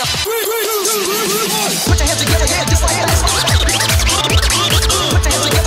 Put your hands together, yeah, just like that. Put your hands together.